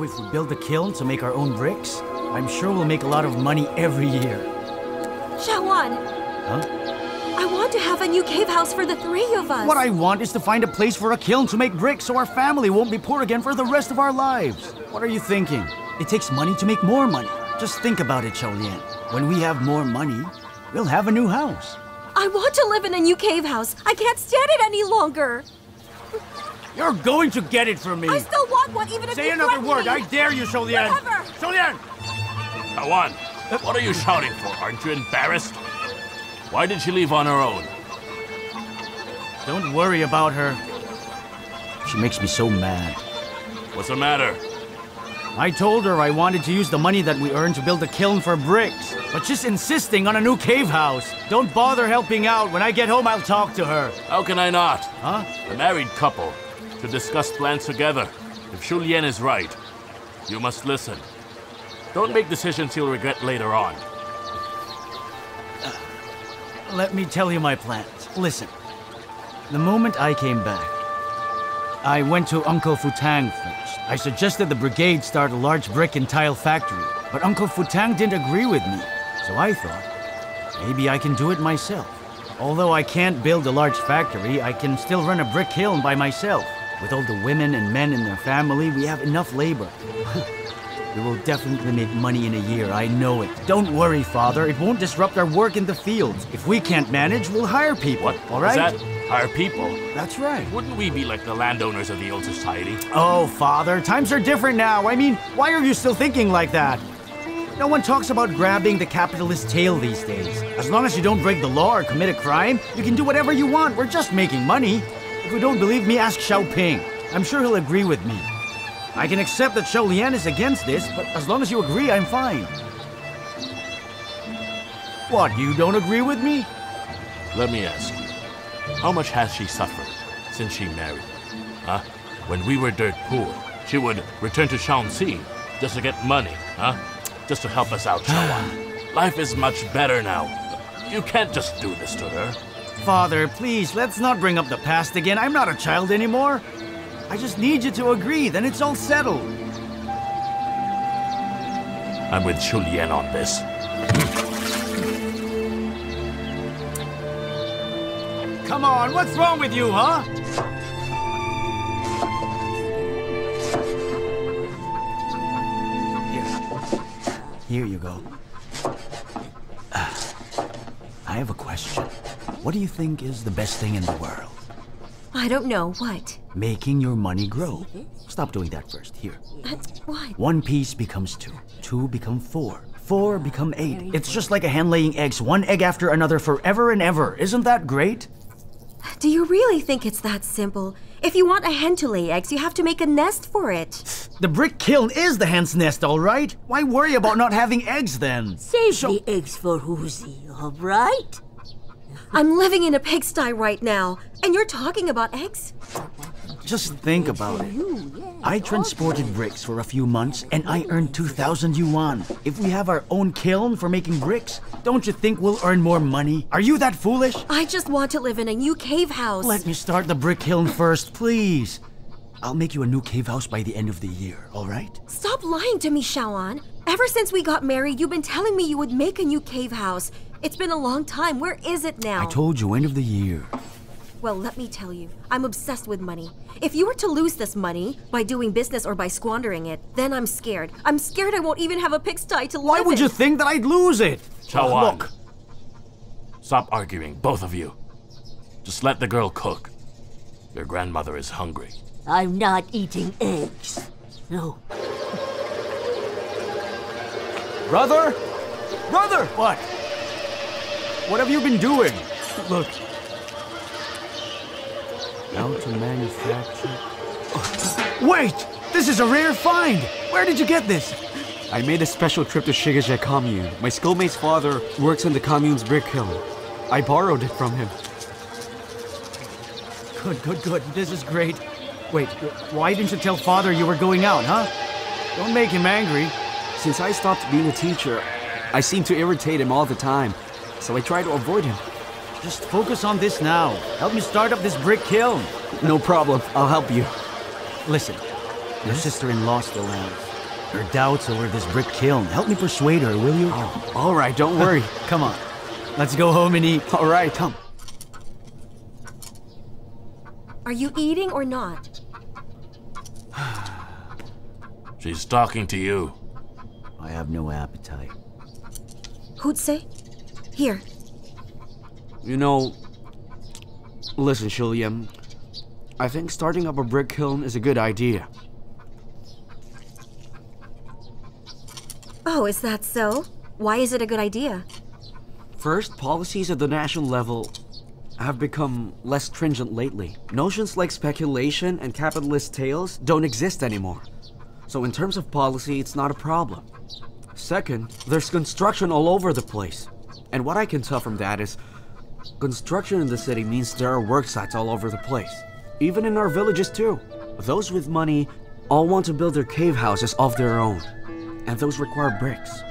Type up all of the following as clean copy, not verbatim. know if we build a kiln to make our own bricks, I'm sure we'll make a lot of money every year. Xiao'an! Huh? I want to have a new cave house for the three of us. What I want is to find a place for a kiln to make bricks so our family won't be poor again for the rest of our lives. What are you thinking? It takes money to make more money. Just think about it, Xiao Lian. When we have more money, we'll have a new house. I want to live in a new cave house. I can't stand it any longer. You're going to get it from me. I still want one, even if you threaten me. Say another word. I dare you, Xuelian. Whatever. Xuelian! Xiao'an, what are you shouting for? Aren't you embarrassed? Why did she leave on her own? Don't worry about her. She makes me so mad. What's the matter? I told her I wanted to use the money that we earned to build a kiln for bricks. But she's insisting on a new cave house. Don't bother helping out. When I get home, I'll talk to her. How can I not? Huh? A married couple should discuss plans together. If Xuelian is right, you must listen. Don't make decisions you'll regret later on. Let me tell you my plans. Listen. The moment I came back, I went to Uncle Futang first. I suggested the brigade start a large brick and tile factory, but Uncle Futang didn't agree with me. So I thought, maybe I can do it myself. Although I can't build a large factory, I can still run a brick kiln by myself. With all the women and men in their family, we have enough labor. We will definitely make money in a year, I know it. Don't worry, Father. It won't disrupt our work in the fields. If we can't manage, we'll hire people. What? All right? Is that hire people? That's right. Wouldn't we be like the landowners of the old society? Oh, Father, times are different now. I mean, why are you still thinking like that? No one talks about grabbing the capitalist tail these days. As long as you don't break the law or commit a crime, you can do whatever you want. We're just making money. If you don't believe me, ask Shaoping. I'm sure he'll agree with me. I can accept that Xiao Lian is against this, but as long as you agree, I'm fine. What, you don't agree with me? Let me ask you, how much has she suffered since she married? Huh? When we were dirt poor, she would return to Shaanxi just to get money, huh? Just to help us out, Xiao'an. Life is much better now. You can't just do this to her. Father, please, let's not bring up the past again. I'm not a child anymore. I just need you to agree, then it's all settled. I'm with Xuelian on this. Come on, what's wrong with you, huh? Here you go. I have a question. What do you think is the best thing in the world? I don't know. What? Making your money grow. Stop doing that first. Here. What? One piece becomes two. Two become four. Four become eight. It's just like a hen laying eggs, one egg after another forever and ever. Isn't that great? Do you really think it's that simple? If you want a hen to lay eggs, you have to make a nest for it. The brick kiln is the hen's nest, all right? Why worry about not having eggs then? Save the eggs for Huzi, all right? I'm living in a pigsty right now, and you're talking about eggs? Just think about it. I transported bricks for a few months, and I earned 2,000 yuan. If we have our own kiln for making bricks, don't you think we'll earn more money? Are you that foolish? I just want to live in a new cave house. Let me start the brick kiln first, please. I'll make you a new cave house by the end of the year, all right? Stop lying to me, Xiao'an. Ever since we got married, you've been telling me you would make a new cave house. It's been a long time. Where is it now? I told you, end of the year. Well, let me tell you, I'm obsessed with money. If you were to lose this money by doing business or by squandering it, then I'm scared. I'm scared I won't even have a pigsty to live in. Why would you think that I'd lose it? Xiao'an, look. Stop arguing, both of you. Just let the girl cook. Your grandmother is hungry. I'm not eating eggs. No. Brother? Brother! What? What have you been doing? Look. How to manufacture... Wait! This is a rare find! Where did you get this? I made a special trip to Shigezhe Commune. My schoolmate's father works on the commune's brick kiln. I borrowed it from him. Good, good, good. This is great. Wait, why didn't you tell father you were going out, huh? Don't make him angry. Since I stopped being a teacher, I seem to irritate him all the time. So I try to avoid him. Just focus on this now. Help me start up this brick kiln. No problem. I'll help you. Listen, your sister-in-law still has Her doubts over this brick kiln. Help me persuade her, will you? Oh, all right, don't worry. Come on. Let's go home and eat. All right, come. Are you eating or not? She's talking to you. I have no appetite. Who'd say? Here. You know, listen, Xuelian. I think starting up a brick kiln is a good idea. Oh, is that so? Why is it a good idea? First, policies at the national level have become less stringent lately. Notions like speculation and capitalist tales don't exist anymore. So in terms of policy, it's not a problem. Second, there's construction all over the place. And what I can tell from that is, construction in the city means there are work sites all over the place. Even in our villages too. Those with money all want to build their cave houses of their own. And those require bricks.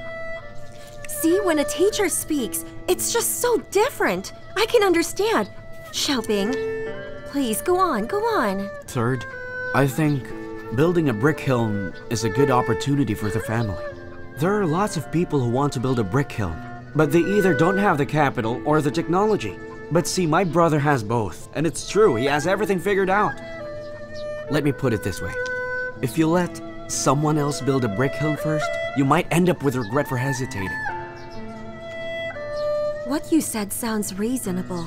See, when a teacher speaks, it's just so different. I can understand. Xiao Bing, please, go on, go on. Third, I think building a brick kiln is a good opportunity for the family. There are lots of people who want to build a brick kiln, but they either don't have the capital or the technology. But see, my brother has both, and it's true, he has everything figured out. Let me put it this way. If you let someone else build a brick kiln first, you might end up with regret for hesitating. What you said sounds reasonable.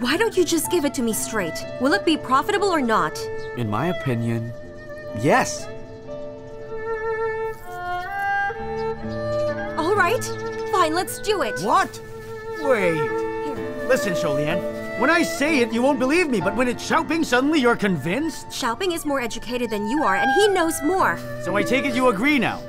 Why don't you just give it to me straight? Will it be profitable or not? In my opinion, yes. All right, fine, let's do it. What? Wait. Here. Listen, Xuelian. When I say it, you won't believe me, but when it's Shaoping, suddenly you're convinced? Shaoping is more educated than you are, and he knows more. So I take it you agree now?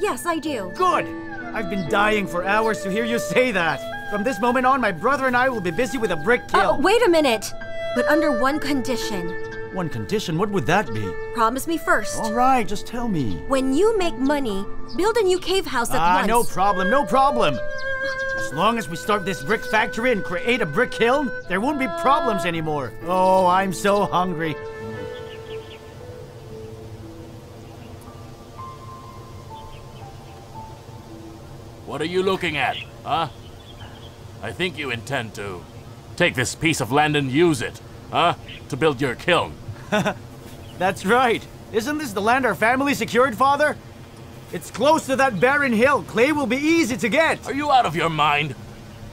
Yes, I do. Good! I've been dying for hours to hear you say that. From this moment on, my brother and I will be busy with a brick kiln. Oh, wait a minute! But under one condition. One condition? What would that be? Promise me first. All right, just tell me. When you make money, build a new cave house at once. Ah, no problem, no problem! As long as we start this brick factory and create a brick kiln, there won't be problems anymore. Oh, I'm so hungry. What are you looking at, huh? I think you intend to take this piece of land and use it, huh? To build your kiln. That's right. Isn't this the land our family secured, Father? It's close to that barren hill. Clay will be easy to get. Are you out of your mind?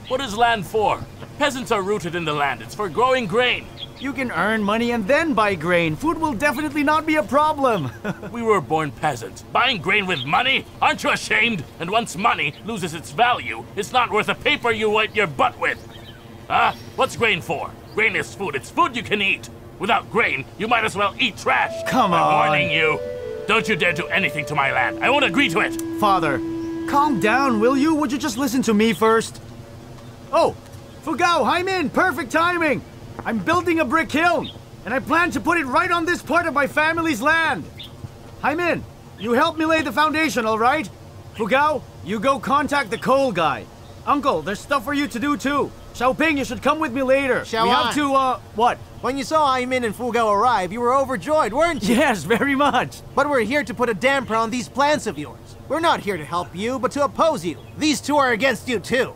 What is land for? Peasants are rooted in the land. It's for growing grain. You can earn money and then buy grain. Food will definitely not be a problem. We were born peasants. Buying grain with money? Aren't you ashamed? And once money loses its value, it's not worth a paper you wipe your butt with. What's grain for? Grain is food. It's food you can eat. Without grain, you might as well eat trash. Come on. I'm warning you. Don't you dare do anything to my land. I won't agree to it. Father, calm down, will you? Would you just listen to me first? Oh, Fugao, I'm in. Perfect timing. I'm building a brick kiln, and I plan to put it right on this part of my family's land. I'm in. You help me lay the foundation, all right? Fugao, you go contact the coal guy. Uncle, there's stuff for you to do, too. Shaoping, you should come with me later. Xiao'an. We have to, what? When you saw Aimin and Fugao arrive, you were overjoyed, weren't you? Yes, very much. But we're here to put a damper on these plans of yours. We're not here to help you, but to oppose you. These two are against you, too.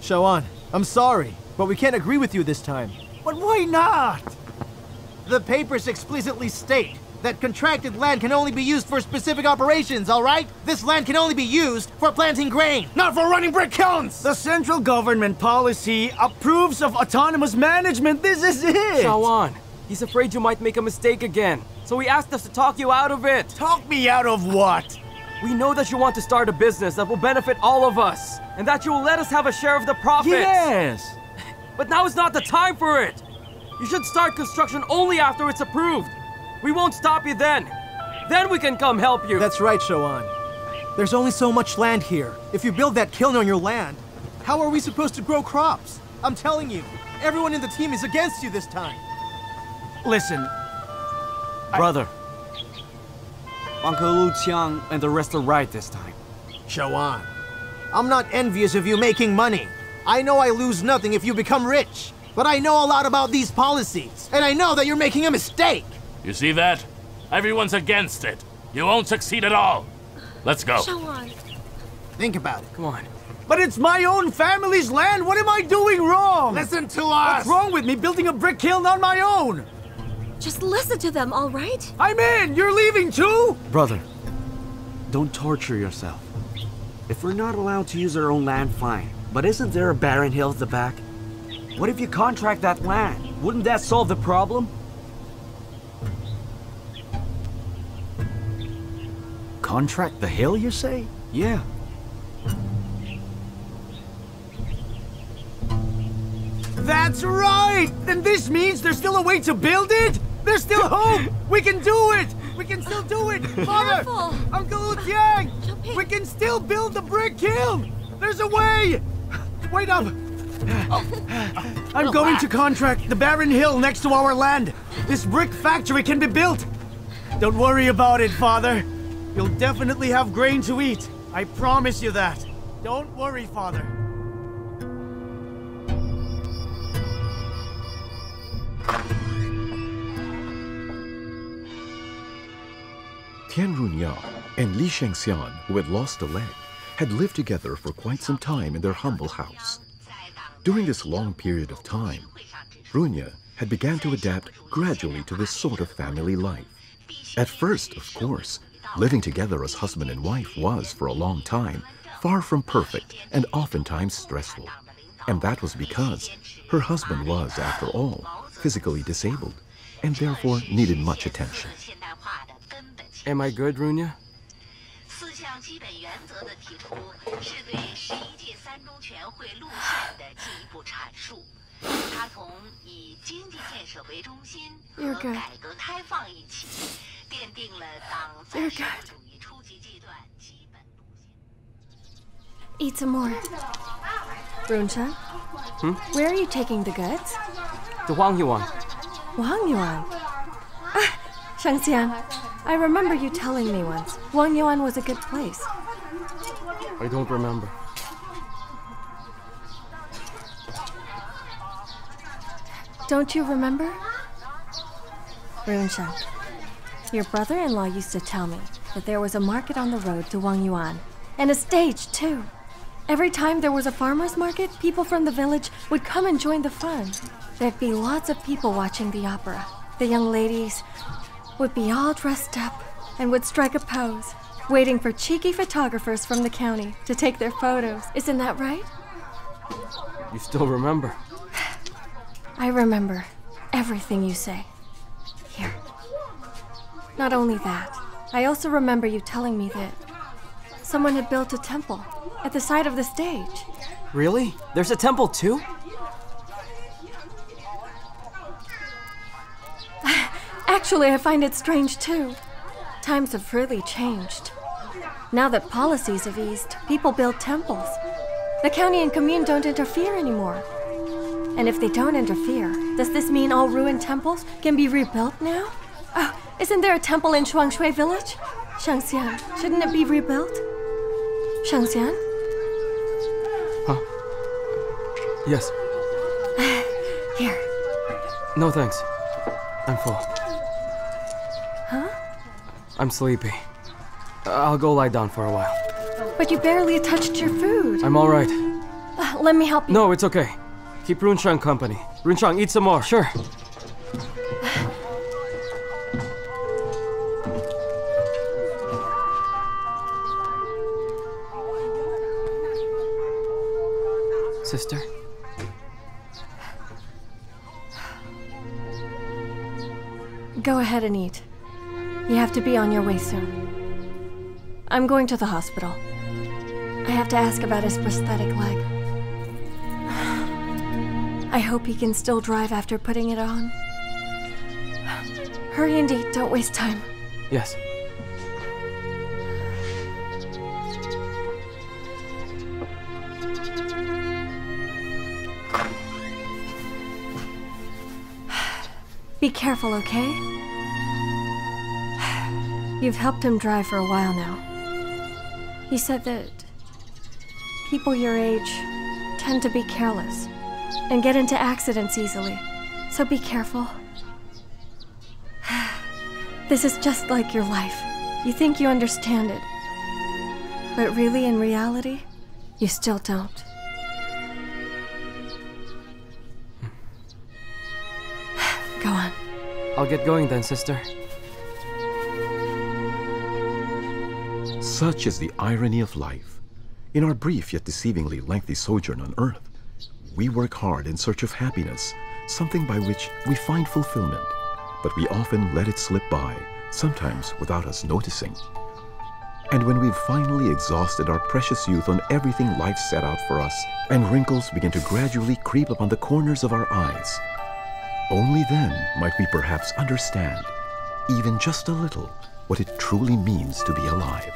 Xiao'an, I'm sorry, but we can't agree with you this time. But why not? The papers explicitly state that contracted land can only be used for specific operations, all right? This land can only be used for planting grain, not for running brick kilns! The central government policy approves of autonomous management. This is it! Xiao'an, he's afraid you might make a mistake again, so he asked us to talk you out of it. Talk me out of what? We know that you want to start a business that will benefit all of us, and that you will let us have a share of the profits. Yes! But now is not the time for it! You should start construction only after it's approved. We won't stop you then. Then we can come help you. That's right, Shaoyan. There's only so much land here. If you build that kiln on your land, how are we supposed to grow crops? I'm telling you, everyone in the team is against you this time. Listen, brother. Uncle Lu Qiang and the rest are right this time. Shaoyan, I'm not envious of you making money. I know I lose nothing if you become rich, but I know a lot about these policies, and I know that you're making a mistake. You see that? Everyone's against it. You won't succeed at all. Let's go. Shaoan. Think about it. Come on. But it's my own family's land. What am I doing wrong? Listen to us. What's wrong with me building a brick kiln on my own? Just listen to them, all right? I'm in. You're leaving too? Brother, don't torture yourself. If we're not allowed to use our own land, fine. But isn't there a barren hill at the back? What if you contract that land? Wouldn't that solve the problem? Contract the hill, you say? Yeah. That's right! And this means there's still a way to build it? There's still hope! We can do it! We can still do it! Mother! Careful. Uncle Wu Tiang! We can still build the brick kiln! There's a way! Wait up! I'm going to contract the barren hill next to our land. This brick factory can be built. Don't worry about it, Father. You'll definitely have grain to eat. I promise you that. Don't worry, Father. Tian Runye and Li Shengxian, who had lost a leg, had lived together for quite some time in their humble house. During this long period of time, Runye had began to adapt gradually to this sort of family life. At first, of course, living together as husband and wife was, for a long time, far from perfect and oftentimes stressful. And that was because her husband was, after all, physically disabled and therefore needed much attention. Am I good, Runye? You're good. You're good. Eat some more. Runchang? Hmm? Where are you taking the goods? The Huang Yuan. Huang Yuan? Ah, Shangxiang, I remember you telling me once Wang Yuan was a good place. I don't remember. Don't you remember? Runshan, your brother-in-law used to tell me that there was a market on the road to Wang Yuan, and a stage too. Every time there was a farmer's market, people from the village would come and join the fun. There'd be lots of people watching the opera. The young ladies would be all dressed up and would strike a pose, waiting for cheeky photographers from the county to take their photos. Isn't that right? You still remember? I remember everything you say. Here. Not only that, I also remember you telling me that someone had built a temple at the side of the stage. Really? There's a temple too? Actually, I find it strange too. Times have really changed. Now that policies have eased, people build temples. The county and commune don't interfere anymore. And if they don't interfere, does this mean all ruined temples can be rebuilt now? Oh, isn't there a temple in Shuangshui village? Shangxiang, shouldn't it be rebuilt? Shangxiang? Huh? Yes. Here. No thanks. I'm full. Huh? I'm sleepy. I'll go lie down for a while. But you barely touched your food. I'm all right. Let me help you. No, it's okay. Keep Runchang company. Runchang, eat some more. Sure. Sister? Go ahead and eat. You have to be on your way soon. I'm going to the hospital. I have to ask about his prosthetic leg. I hope he can still drive after putting it on. Hurry and eat, don't waste time. Yes. Be careful, okay? You've helped him drive for a while now. He said that people your age tend to be careless and get into accidents easily, so be careful. This is just like your life. You think you understand it, but really, in reality, you still don't. Go on. I'll get going then, sister. Such is the irony of life. In our brief yet deceivingly lengthy sojourn on Earth, we work hard in search of happiness, something by which we find fulfillment, but we often let it slip by, sometimes without us noticing. And when we've finally exhausted our precious youth on everything life set out for us, and wrinkles begin to gradually creep upon the corners of our eyes, only then might we perhaps understand, even just a little, what it truly means to be alive.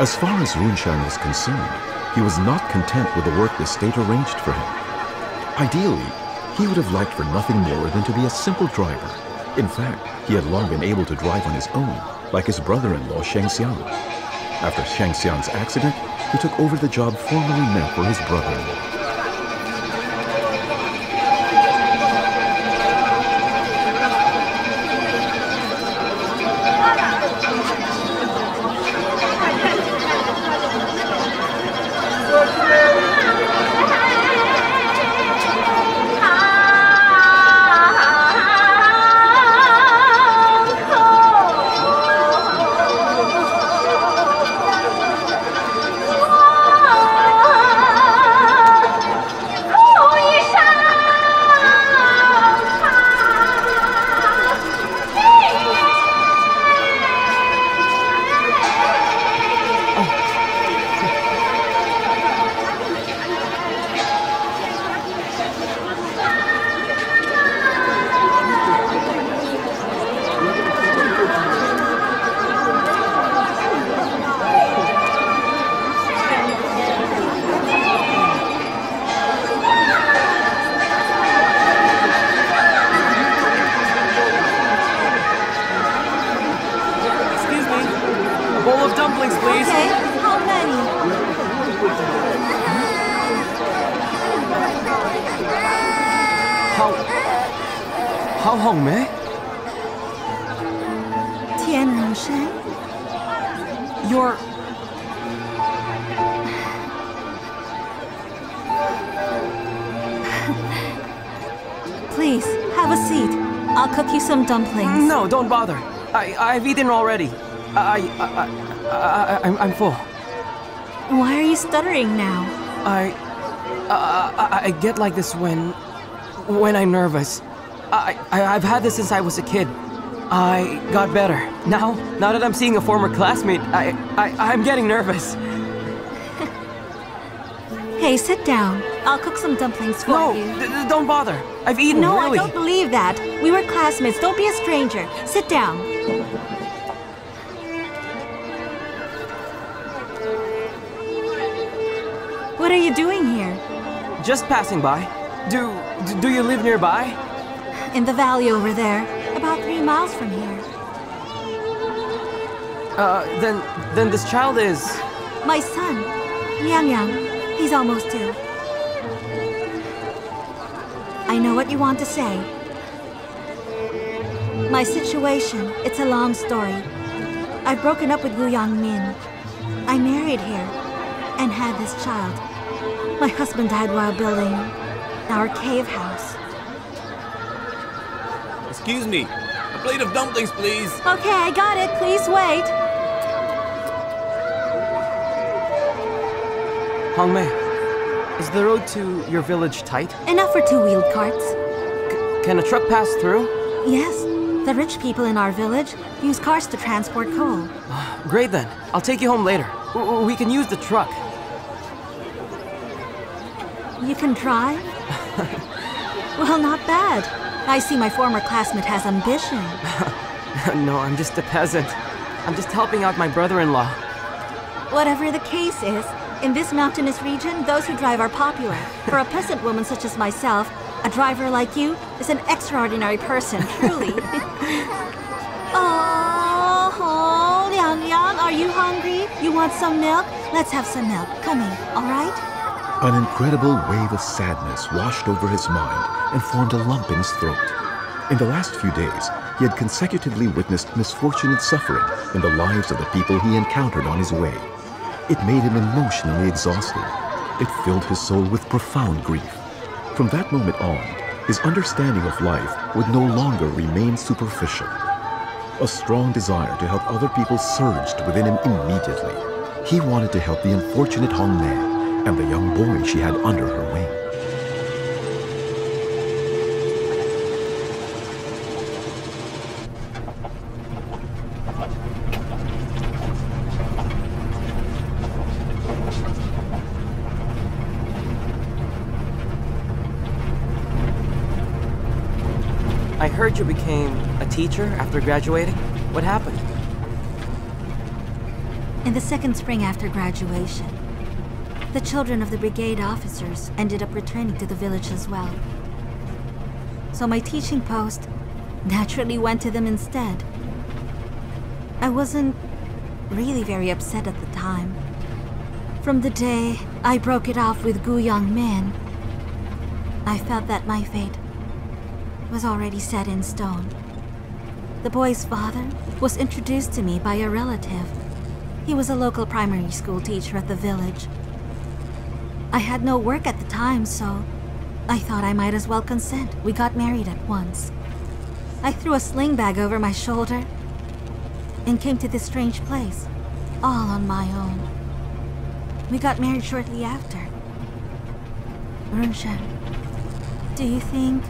As far as Runshan was concerned, he was not content with the work the state arranged for him. Ideally, he would have liked for nothing more than to be a simple driver. In fact, he had long been able to drive on his own, like his brother-in-law Shangxiang. After Shangxiang's accident, he took over the job formerly meant for his brother-in-law. Hongmei? Tian Runye? You're... Please, have a seat. I'll cook you some dumplings. No, don't bother. I've eaten already. I'm full. Why are you stuttering now? I get like this when I'm nervous. I've had this since I was a kid. I got better. Now that I'm seeing a former classmate, I'm getting nervous. Hey, sit down. I'll cook some dumplings for you. No, don't bother. I've eaten really. No, I don't believe that. We were classmates. Don't be a stranger. Sit down. What are you doing here? Just passing by. Do you live nearby? In the valley over there, about 3 miles from here. Then this child is... My son, Yangyang. He's almost due. I know what you want to say. My situation, it's a long story. I've broken up with Gu Yangmin. I married here and had this child. My husband died while building our cave house. Excuse me, a plate of dumplings, please. Okay, I got it. Please wait. Hongmei, is the road to your village tight? Enough for two-wheeled carts. Can a truck pass through? Yes. The rich people in our village use carts to transport coal. Great then. I'll take you home later. We can use the truck. You can drive? Well, not bad. I see my former classmate has ambition. No, I'm just a peasant. I'm just helping out my brother-in-law. Whatever the case is, In this mountainous region, those who drive are popular. For a peasant woman such as myself, a driver like you is an extraordinary person, truly. Oh, Liangliang, are you hungry? You want some milk? Let's have some milk. Come in, all right? An incredible wave of sadness washed over his mind and formed a lump in his throat. In the last few days, he had consecutively witnessed misfortune and suffering in the lives of the people he encountered on his way. It made him emotionally exhausted. It filled his soul with profound grief. From that moment on, his understanding of life would no longer remain superficial. A strong desire to help other people surged within him immediately. He wanted to help the unfortunate Hongmei and the young boy she had under her wing. I heard you became a teacher after graduating. What happened? In the second spring after graduation, the children of the brigade officers ended up returning to the village as well. So my teaching post naturally went to them instead. I wasn't really very upset at the time. From the day I broke it off with Gu Yangmin, I felt that my fate was already set in stone. The boy's father was introduced to me by a relative. He was a local primary school teacher at the village. I had no work at the time, so I thought I might as well consent. We got married at once. I threw a sling bag over my shoulder and came to this strange place, all on my own. We got married shortly after. Runshan, do you think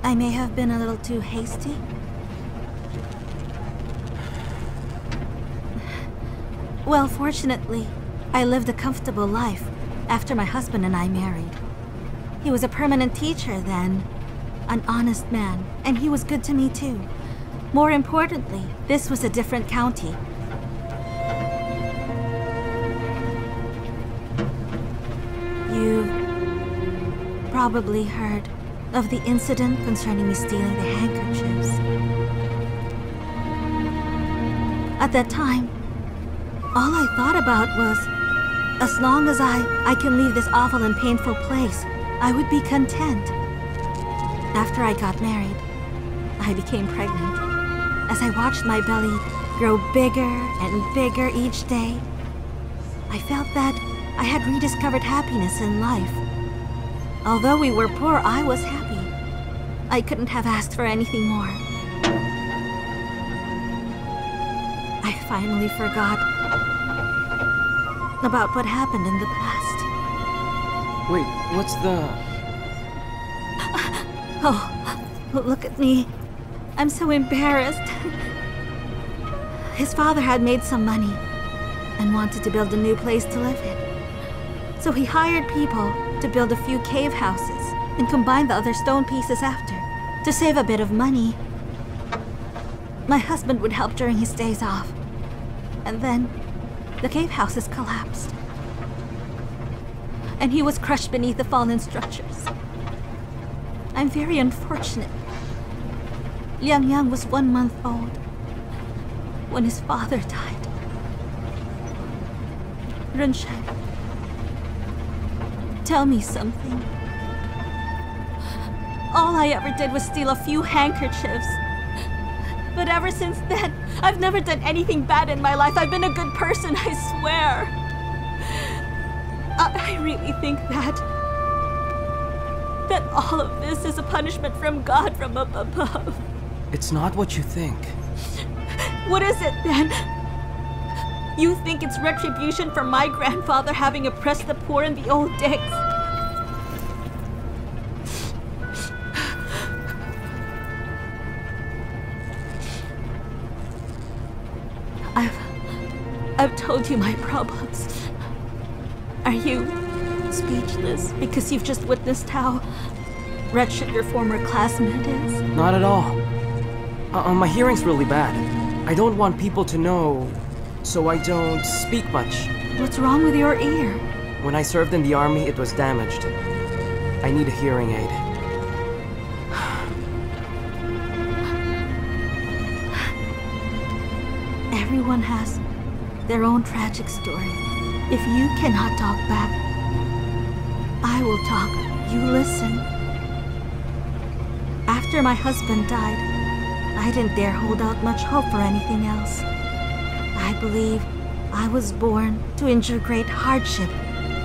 I may have been a little too hasty? Well, fortunately, I lived a comfortable life after my husband and I married. He was a permanent teacher then, an honest man, and he was good to me too. More importantly, this was a different county. You've probably heard of the incident concerning me stealing the handkerchiefs. At that time, all I thought about was, as long as I can leave this awful and painful place, I would be content. After I got married, I became pregnant. As I watched my belly grow bigger and bigger each day, I felt that I had rediscovered happiness in life. Although we were poor, I was happy. I couldn't have asked for anything more. I finally forgot about what happened in the past. Wait, what's the... Oh, look at me. I'm so embarrassed. His father had made some money and wanted to build a new place to live in. So he hired people to build a few cave houses and combine the other stone pieces after, to save a bit of money. My husband would help during his days off. And then the cave houses collapsed, and he was crushed beneath the fallen structures. I'm very unfortunate. Yangyang was 1 month old when his father died. Runshan, tell me something. All I ever did was steal a few handkerchiefs. But ever since then, I've never done anything bad in my life. I've been a good person, I swear. I really think that all of this is a punishment from God from up above. It's not what you think. What is it then? You think it's retribution for my grandfather having oppressed the poor in the old days? I've told you my problems. Are you speechless because you've just witnessed how wretched your former classmate is? Not at all. My hearing's really bad. I don't want people to know, so I don't speak much. What's wrong with your ear? When I served in the army, it was damaged. I need a hearing aid. Everyone has their own tragic story. If you cannot talk back, I will talk. You listen. After my husband died, I didn't dare hold out much hope for anything else. I believe I was born to endure great hardship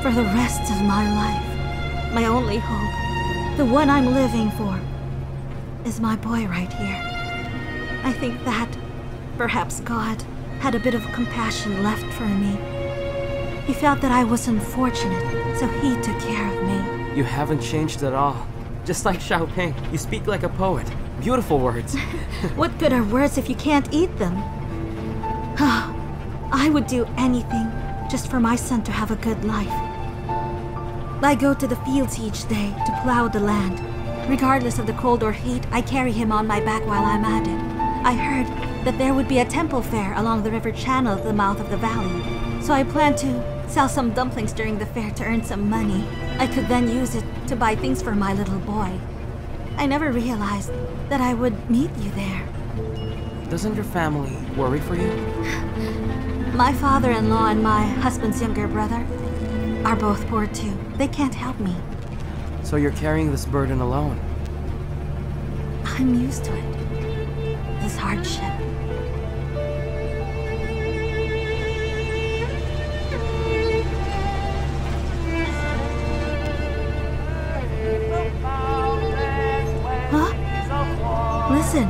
for the rest of my life. My only hope, the one I'm living for, is my boy right here. I think that perhaps God had a bit of compassion left for me. He felt that I was unfortunate, so he took care of me. You haven't changed at all. Just like Shaoping, you speak like a poet. Beautiful words. What good are words if you can't eat them? I would do anything just for my son to have a good life. I go to the fields each day to plow the land. Regardless of the cold or heat, I carry him on my back while I'm at it. I heard that there would be a temple fair along the river channel at the mouth of the valley. So I plan to sell some dumplings during the fair to earn some money. I could then use it to buy things for my little boy. I never realized that I would meet you there. Doesn't your family worry for you? My father-in-law and my husband's younger brother are both poor too. They can't help me. So you're carrying this burden alone? I'm used to it. This hardship. Listen,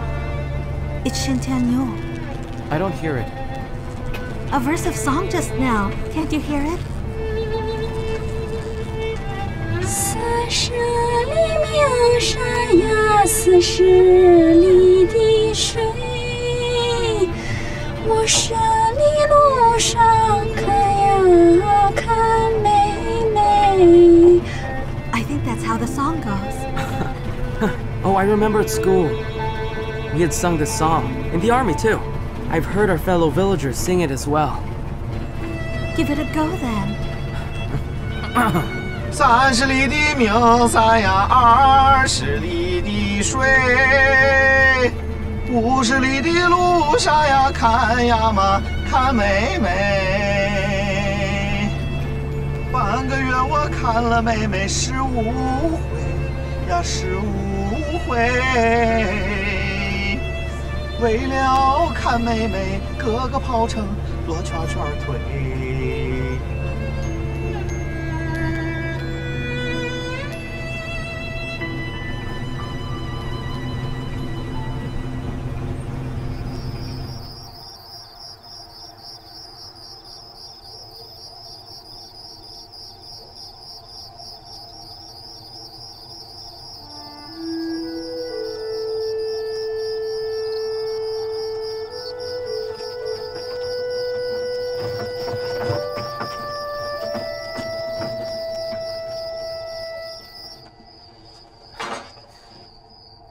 it's Shintianyo. I don't hear it. A verse of song just now. Can't you hear it? I think that's how the song goes. Oh, I remember at school. We had sung this song, in the army too. I've heard our fellow villagers sing it as well. Give it a go then. 30里的名山呀，20里的水，50里的路上呀，看呀嘛，看妹妹。半个月我看了妹妹15回呀，15回。 为了看妹妹，哥哥跑成罗圈圈腿。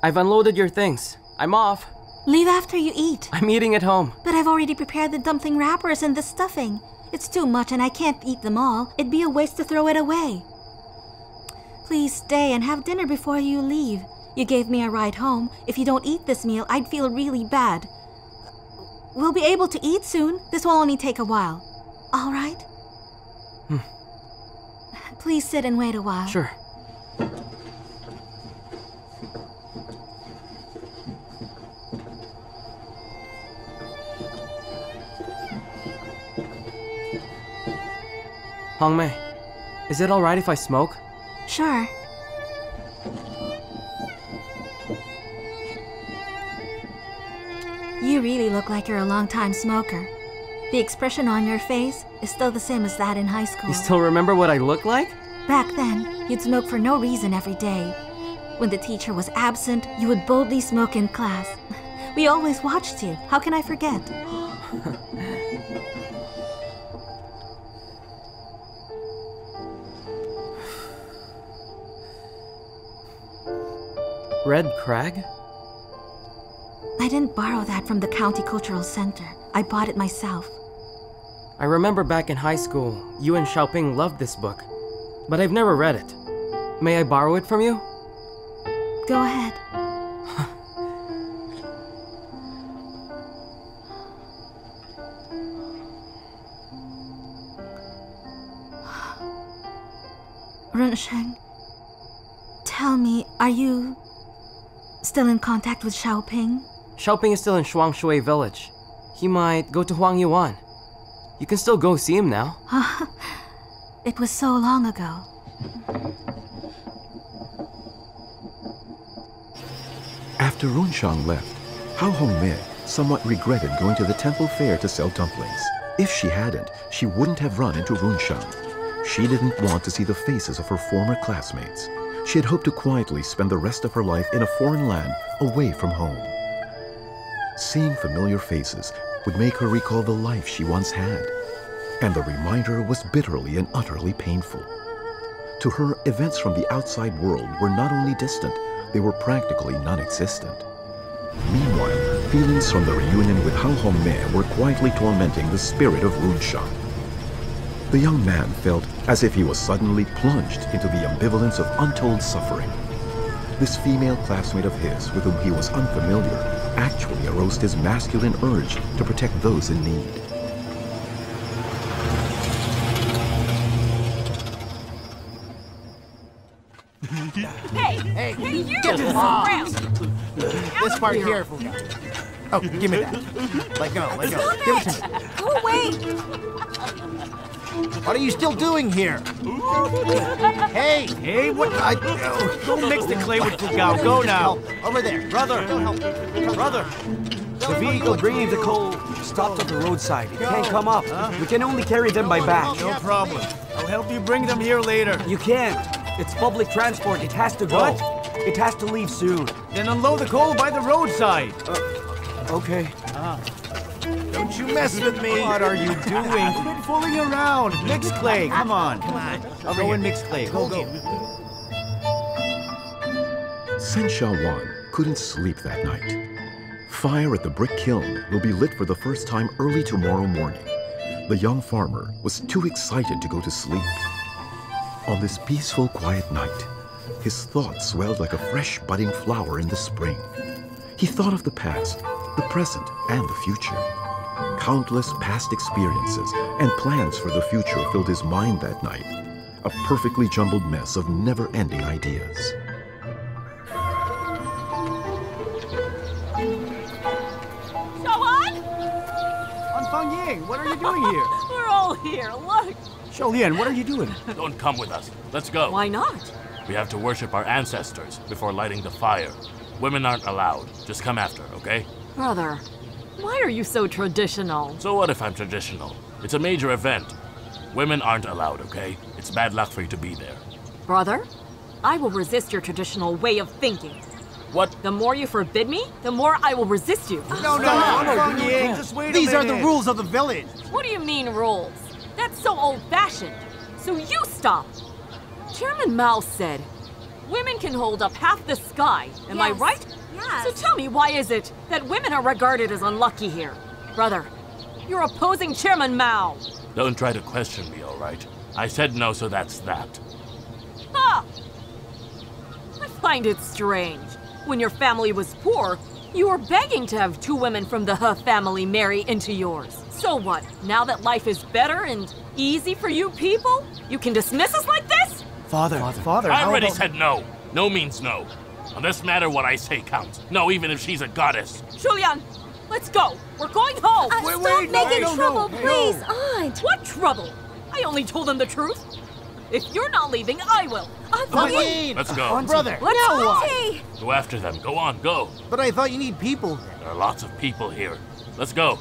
I've unloaded your things. I'm off. Leave after you eat. I'm eating at home. But I've already prepared the dumpling wrappers and the stuffing. It's too much and I can't eat them all. It'd be a waste to throw it away. Please stay and have dinner before you leave. You gave me a ride home. If you don't eat this meal, I'd feel really bad. We'll be able to eat soon. This will only take a while. All right? Please sit and wait a while. Sure. Hongmei, is it alright if I smoke? Sure. You really look like you're a long-time smoker. The expression on your face is still the same as that in high school. You still remember what I look like? Back then, you'd smoke for no reason every day. When the teacher was absent, you would boldly smoke in class. We always watched you. How can I forget? Red Crag? I didn't borrow that from the county cultural center. I bought it myself. I remember back in high school, you and Shaoping loved this book, but I've never read it. May I borrow it from you? Go ahead. Runchang, tell me, are you still in contact with Shaoping? Shaoping is still in Shuangshui village. He might go to Huang Yuan. You can still go see him now. It was so long ago. After Runchang left, Hao Hongmei somewhat regretted going to the temple fair to sell dumplings. If she hadn't, she wouldn't have run into Runchang. She didn't want to see the faces of her former classmates. She had hoped to quietly spend the rest of her life in a foreign land away from home. Seeing familiar faces would make her recall the life she once had, and the reminder was bitterly and utterly painful. To her, events from the outside world were not only distant, they were practically non-existent. Meanwhile, feelings from the reunion with Hao Hongmei were quietly tormenting the spirit of Runchang. The young man felt as if he was suddenly plunged into the ambivalence of untold suffering. This female classmate of his, with whom he was unfamiliar, actually aroused his masculine urge to protect those in need. Hey, you get this around! This part here, Fugao. Oh, give me that. Let go. Give it to me. Go away! What are you still doing here? Hey, what? Don't mix the clay with Fugao. Go now. Over there. Brother. The vehicle bringing the coal stopped at the roadside. It can't come up. We can only carry them by back. No problem. I'll help you bring them here later. You can't. It's public transport. It has to go. What? It has to leave soon. Then unload the coal by the roadside. Okay. Don't you mess with me! What are you doing? Quit fooling around! Mix clay! Come on! I'll go and mix clay. Go. Since Xiao'an couldn't sleep that night, fire at the brick kiln will be lit for the first time early tomorrow morning. The young farmer was too excited to go to sleep. On this peaceful, quiet night, his thoughts swelled like a fresh budding flower in the spring. He thought of the past, the present, and the future. Countless past experiences and plans for the future filled his mind that night, a perfectly jumbled mess of never-ending ideas. Shaoan? On Fangyin, what are you doing here? We're all here, look! Xuelian, what are you doing? Don't come with us. Let's go. Why not? We have to worship our ancestors before lighting the fire. Women aren't allowed. Just come after, okay? Brother, why are you so traditional? So what if I'm traditional? It's a major event. Women aren't allowed, okay? It's bad luck for you to be there. Brother, I will resist your traditional way of thinking. What? The more you forbid me, the more I will resist you. No, just wait a minute. These are the rules of the village. What do you mean rules? That's so old-fashioned. So you stop. Chairman Mao said, women can hold up half the sky. Am I right? Yes. So tell me, why is it that women are regarded as unlucky here? Brother, you're opposing Chairman Mao. Don't try to question me, all right? I said no, so that's that. I find it strange. When your family was poor, you were begging to have two women from the He family marry into yours. So what? Now that life is better and easy for you people, you can dismiss us like this? Father, I already said no. No means no. On this matter, what I say counts. No, even if she's a goddess. Xuelian, let's go. We're going home. Stop making trouble, please, Aunt. What trouble? I only told them the truth. If you're not leaving, I will. Wait. Let's go. Brother. Let's go after them. Go on, go. But I thought you need people. There are lots of people here. Let's go.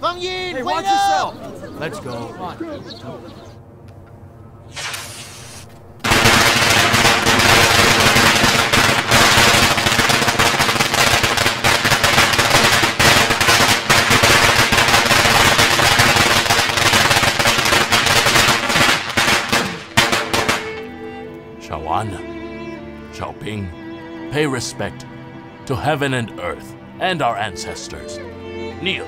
Fangyin, hey, watch yourself. Let's go. Come on. Shaoping, pay respect to heaven and earth and our ancestors. Kneel.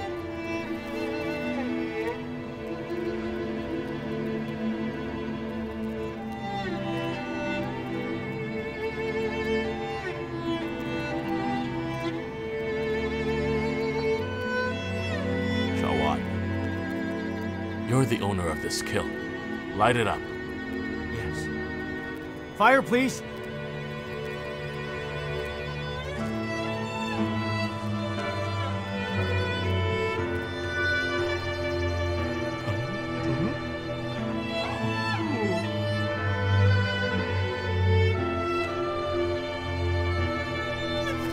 You're the owner of this kiln. Light it up. Yes. Fire, please.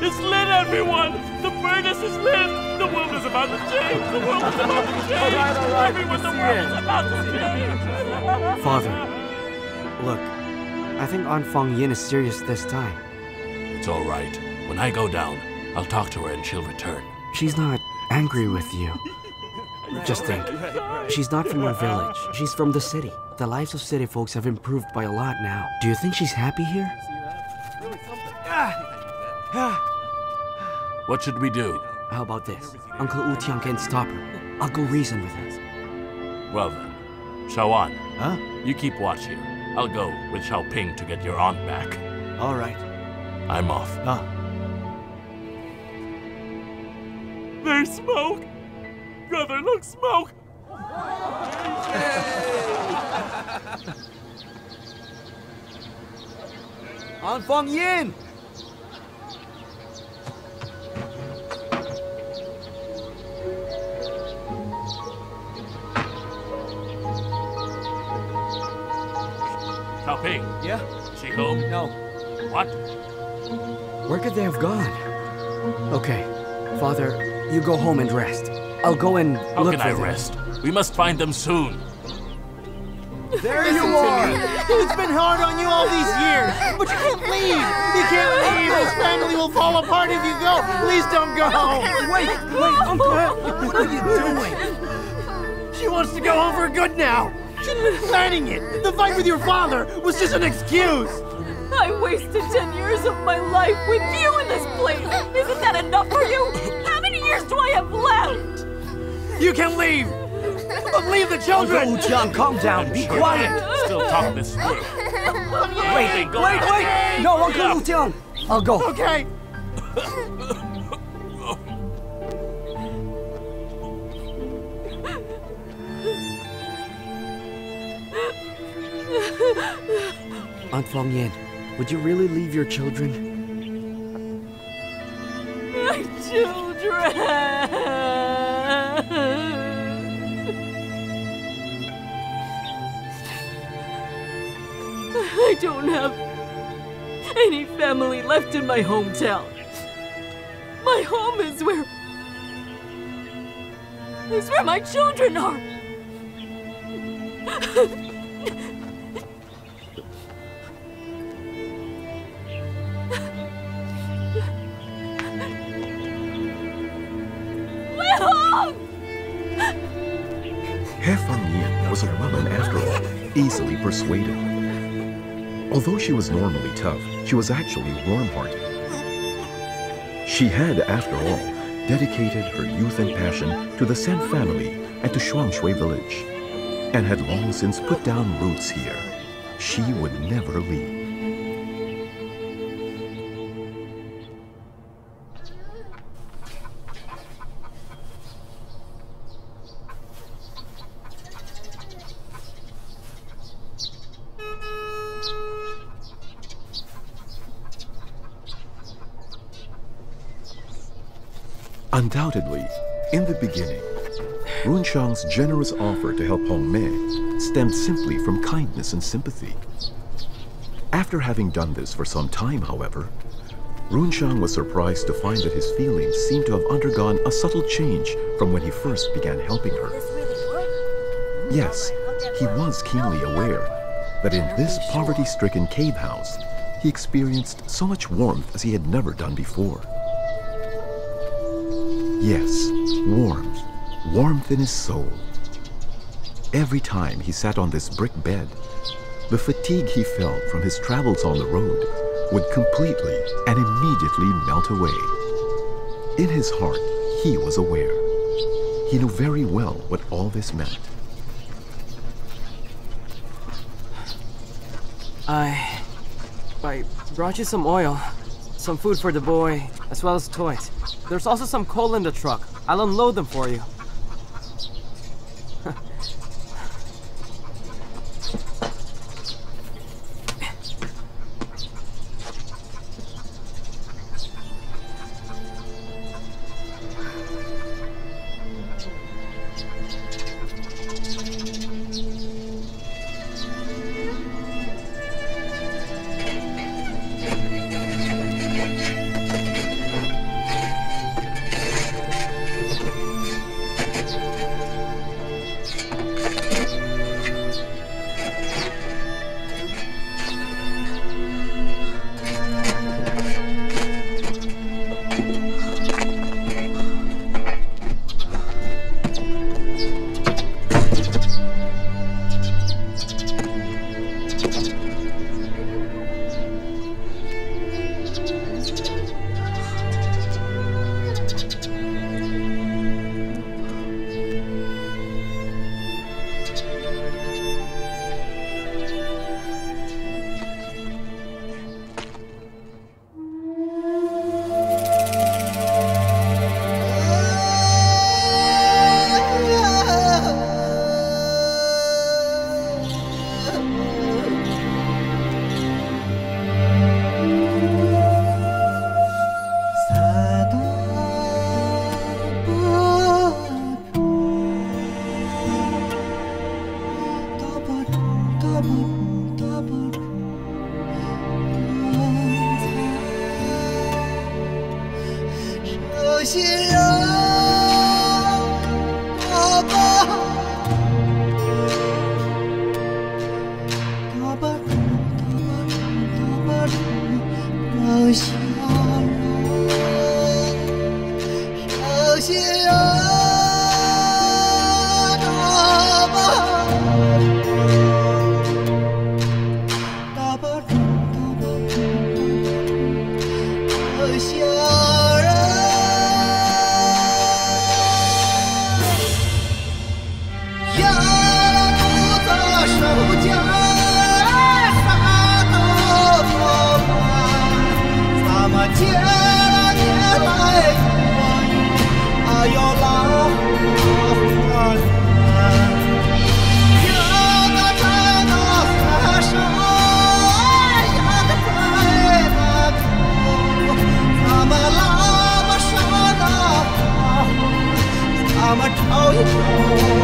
It's lit, everyone! The furnace is lit! The world is about to change! The world is about to change! All right, everyone, the world is about to change! Father, look, I think Aunt Fangyin is serious this time. It's all right. When I go down, I'll talk to her and she'll return. She's not angry with you. Just think, she's not from our village. She's from the city. The lives of city folks have improved by a lot now. Do you think she's happy here? What should we do? How about this? Uncle Wu Tiang can't stop her. I'll go reason with her. Well then, Xiao'an, huh? You keep watch here. I'll go with Shaoping to get your aunt back. All right. I'm off. Ah. There's smoke! Brother, look, smoke! Aunt Fangyin! Ping. Yeah? Is she home? No. What? Where could they have gone? Okay, Father, you go home and rest. I'll go and look for them. How can I rest? We must find them soon. There you are! It's been hard on you all these years, but you can't leave! You can't leave! This family will fall apart if you go! Please don't go home! Wait, Uncle! What are you doing? She wants to go home for good now! She'd been planning it! The fight with your father was just an excuse! I wasted 10 years of my life with you in this place! Isn't that enough for you? How many years do I have left? You can leave! But leave the children! Uncle Wu Tiang, calm down, be quiet! Still talk this through. Wait! No, Uncle Wu Tiang! I'll go. Okay! Aunt Fangyin, would you really leave your children? My children! I don't have any family left in my hometown. My home is where my children are. Easily persuaded. Although she was normally tough, she was actually warm-hearted. She had, after all, dedicated her youth and passion to the Sen family and to Shuangshui village, and had long since put down roots here. She would never leave. Undoubtedly, in the beginning, Runchang's generous offer to help Hongmei stemmed simply from kindness and sympathy. After having done this for some time, however, Runchang was surprised to find that his feelings seemed to have undergone a subtle change from when he first began helping her. Yes, he was keenly aware that in this poverty-stricken cave house, he experienced so much warmth as he had never done before. Yes, warmth in his soul. Every time he sat on this brick bed, the fatigue he felt from his travels on the road would completely and immediately melt away. In his heart, he was aware. He knew very well what all this meant. I brought you some oil, some food for the boy, as well as toys. There's also some coal in the truck. I'll unload them for you. I'm a